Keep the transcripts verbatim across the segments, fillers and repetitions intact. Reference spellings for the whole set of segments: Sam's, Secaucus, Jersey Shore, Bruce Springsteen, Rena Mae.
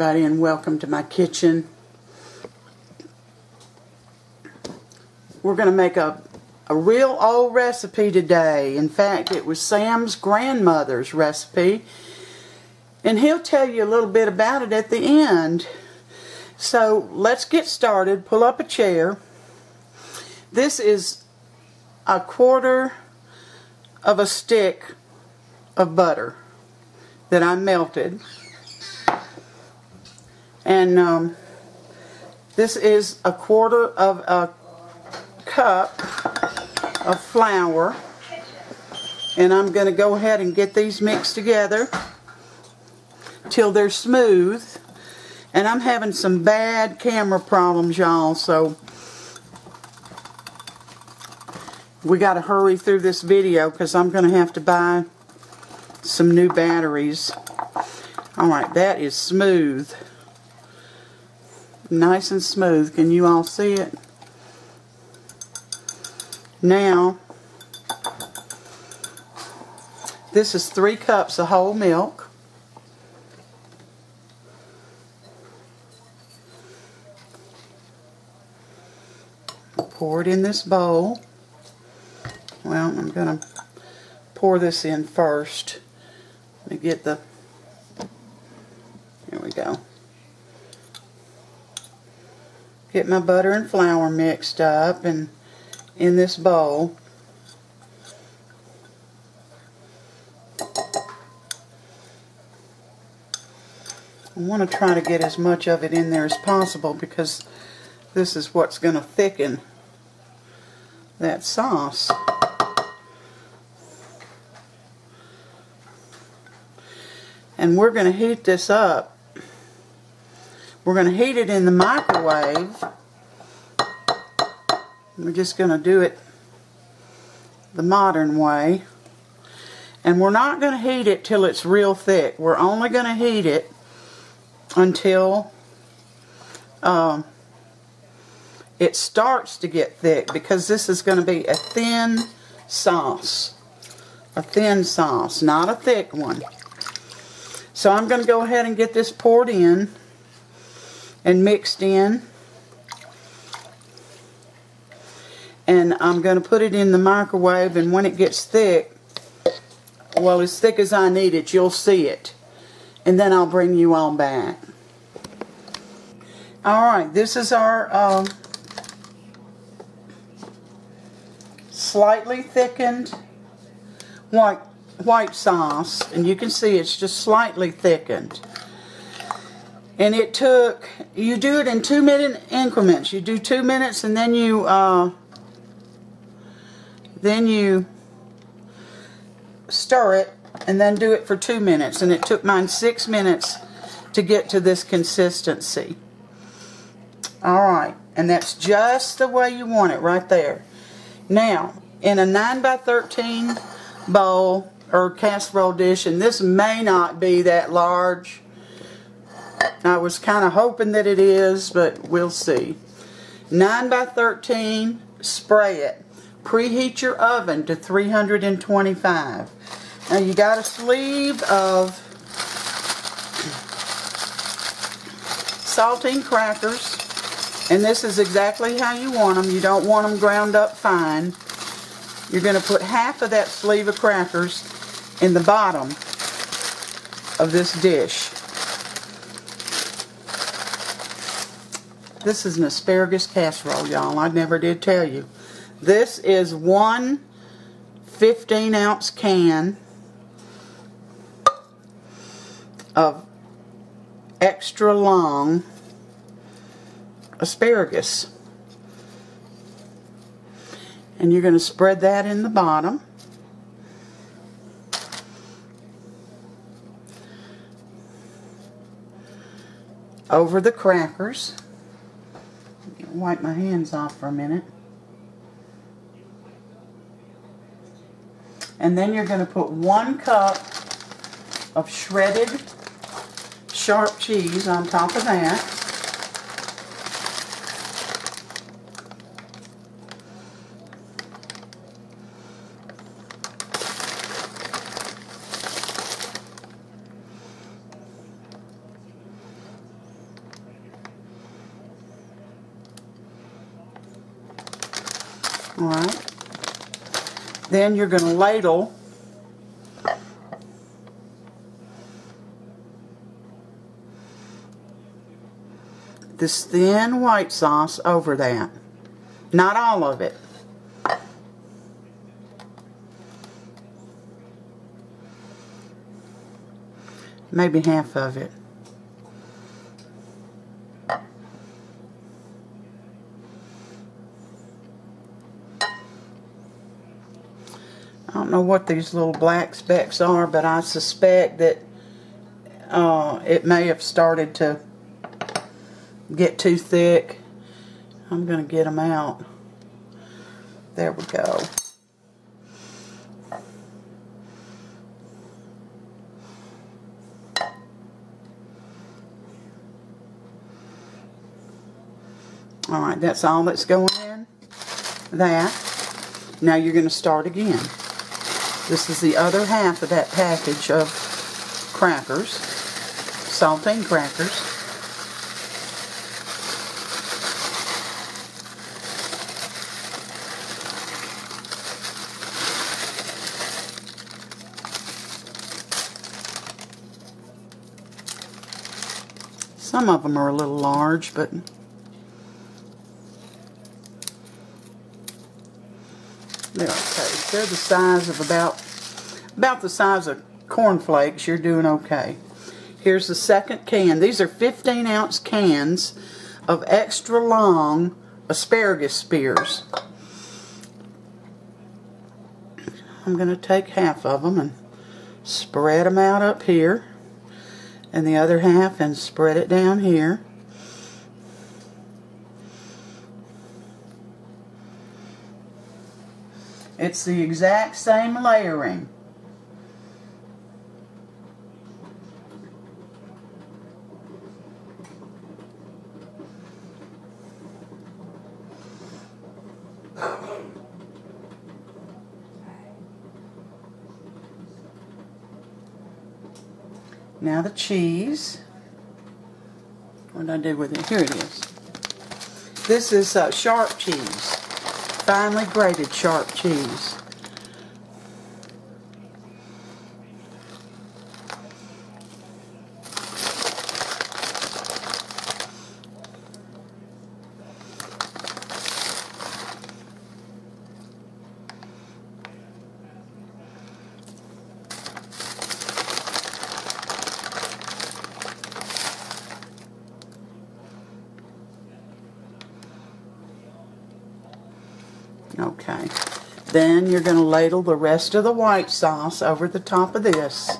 Everybody, and welcome to my kitchen. We're going to make a, a real old recipe today. In fact, it was Sam's grandmother's recipe, and he'll tell you a little bit about it at the end. So let's get started. Pull up a chair. This is a quarter of a stick of butter that I melted. And um, this is a quarter of a cup of flour, and I'm going to go ahead and get these mixed together till they're smooth. And I'm having some bad camera problems, y'all, so we got to hurry through this video because I'm going to have to buy some new batteries. Alright, that is smooth. Nice and smooth. Can you all see it? Now, this is three cups of whole milk, pour it in this bowl. Well, I'm going to pour this in first. Let me get the, there we go. Get my butter and flour mixed up and in this bowl. I want to try to get as much of it in there as possible because this is what's going to thicken that sauce. And we're going to heat this up. We're going to heat it in the microwave. We're just going to do it the modern way. And we're not going to heat it till it's real thick. We're only going to heat it until um, it starts to get thick, because this is going to be a thin sauce. A thin sauce, not a thick one. So I'm going to go ahead and get this poured in and mixed in, and I'm going to put it in the microwave, and when it gets thick, well, as thick as I need it, you'll see it, and then I'll bring you all back. Alright, this is our um, slightly thickened white, white sauce, and you can see it's just slightly thickened. And it took, you do it in two minute increments. You do two minutes and then you, uh, then you stir it and then do it for two minutes. And it took mine six minutes to get to this consistency. Alright, and that's just the way you want it right there. Now, in a nine by thirteen bowl or casserole dish, and this may not be that large. I was kind of hoping that it is, but we'll see. nine by thirteen, spray it. Preheat your oven to three hundred twenty-five. Now you got a sleeve of saltine crackers, and this is exactly how you want them. You don't want them ground up fine. You're going to put half of that sleeve of crackers in the bottom of this dish. This is an asparagus casserole, y'all. I never did tell you. This is one fifteen ounce can of extra long asparagus. And you're going to spread that in the bottom. Over the crackers. Wipe my hands off for a minute. And then you're going to put one cup of shredded sharp cheese on top of that. All right. Then you're going to ladle this thin white sauce over that. Not all of it. Maybe half of it. I don't know what these little black specks are, but I suspect that uh, it may have started to get too thick. I'm going to get them out. There we go. Alright, that's all that's going in. That. Now you're going to start again. This is the other half of that package of crackers, saltine crackers. Some of them are a little large, but they're okay. They're the size of about about the size of cornflakes. You're doing okay. Here's the second can. These are fifteen ounce cans of extra long asparagus spears. I'm going to take half of them and spread them out up here, and the other half and spread it down here. It's the exact same layering. Now the cheese. What did I do with it? Here it is. This is uh, sharp cheese. Finely grated sharp cheese. Okay, then you're going to ladle the rest of the white sauce over the top of this.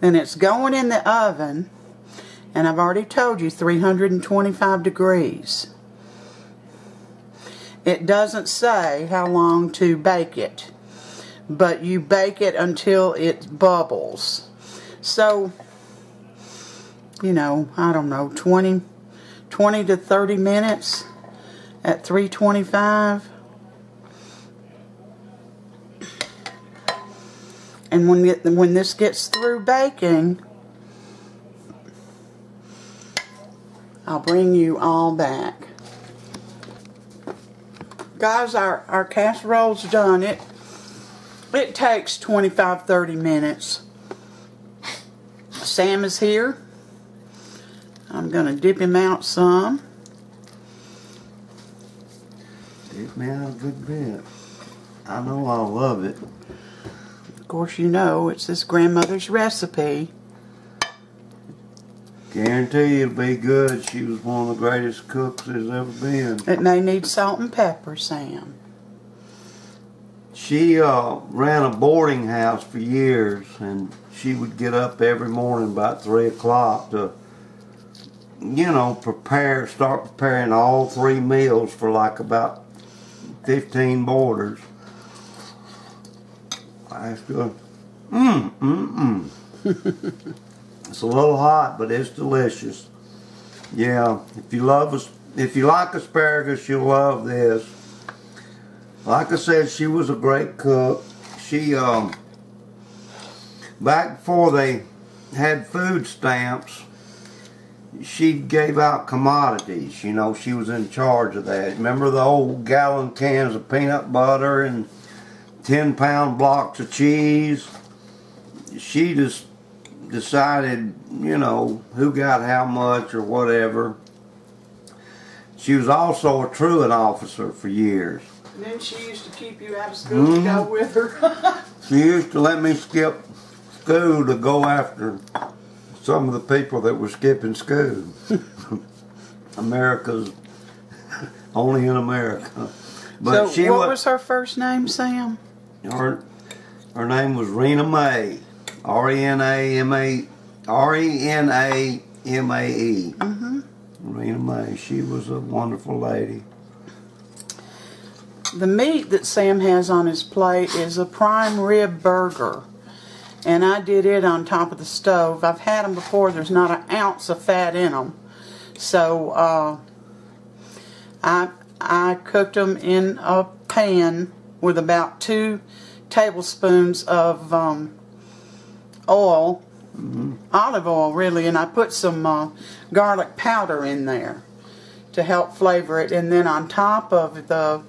Then it's going in the oven, and I've already told you three hundred twenty-five degrees. It doesn't say how long to bake it, but you bake it until it bubbles. So, you know, I don't know, twenty, twenty to thirty minutes at three twenty-five. And when it, when this gets through baking, I'll bring you all back. Guys, our, our casserole's done. It, it takes twenty-five to thirty minutes. Sam is here. I'm going to dip him out some. Dip me out a good bit. I know I love it. Of course, you know it's this grandmother's recipe. Guarantee it'll be good. She was one of the greatest cooks there's ever been. It may need salt and pepper, Sam. She uh, ran a boarding house for years, and she would get up every morning about three o'clock to, you know, prepare, start preparing all three meals for like about fifteen boarders. That's good. Mmm, mmm, mmm. It's a little hot, but it's delicious. Yeah, if you love, if you like asparagus, you'll love this. Like I said, she was a great cook. She, um, back before they had food stamps, she gave out commodities, you know, she was in charge of that. Remember the old gallon cans of peanut butter and ten pound blocks of cheese? She just decided, you know, who got how much or whatever. She was also a truant officer for years. And then she used to keep you out of school mm-hmm. to go with her. She used to let me skip school to go after some of the people that were skipping school. America's only in America. But so she what was, was her first name, Sam? Her, her name was Rena Mae. R E N A M A R E N A M A E. Mm-hmm. Rena Mae. She was a wonderful lady. The meat that Sam has on his plate is a prime rib burger, and I did it on top of the stove. I've had them before. There's not an ounce of fat in them, so uh, I I cooked them in a pan with about two tablespoons of um, oil, mm-hmm. olive oil really, and I put some uh, garlic powder in there to help flavor it, and then on top of the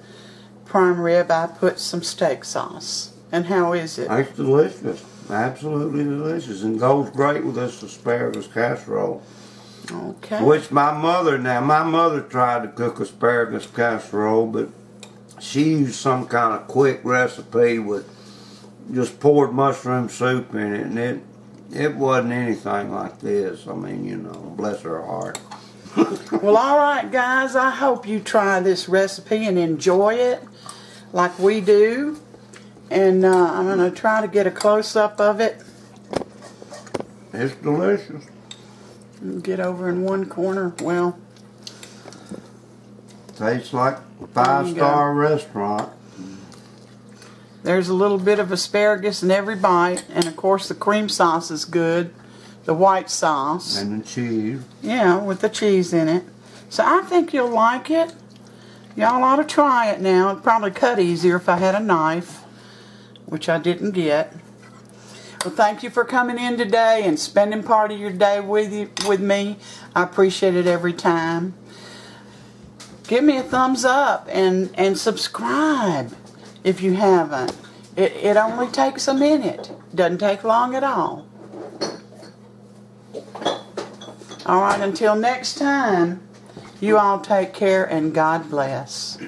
prime rib, I put some steak sauce. And how is it? It's delicious. Absolutely delicious. And goes great with this asparagus casserole. Okay. Which my mother, now my mother tried to cook asparagus casserole, but she used some kind of quick recipe with just poured mushroom soup in it. And it, it wasn't anything like this. I mean, you know, bless her heart. Well, all right, guys. I hope you try this recipe and enjoy it like we do. And uh, I'm going to try to get a close-up of it. It's delicious. Get over in one corner. Well, tastes like a five-star restaurant. There's a little bit of asparagus in every bite. And, of course, the cream sauce is good. The white sauce. And the cheese. Yeah, with the cheese in it. So I think you'll like it. Y'all ought to try it now. It'd probably cut easier if I had a knife, which I didn't get. Well, thank you for coming in today and spending part of your day with you, with me. I appreciate it every time. Give me a thumbs up and, and subscribe if you haven't. It, it only takes a minute. Doesn't take long at all. All right, until next time, you all take care and God bless.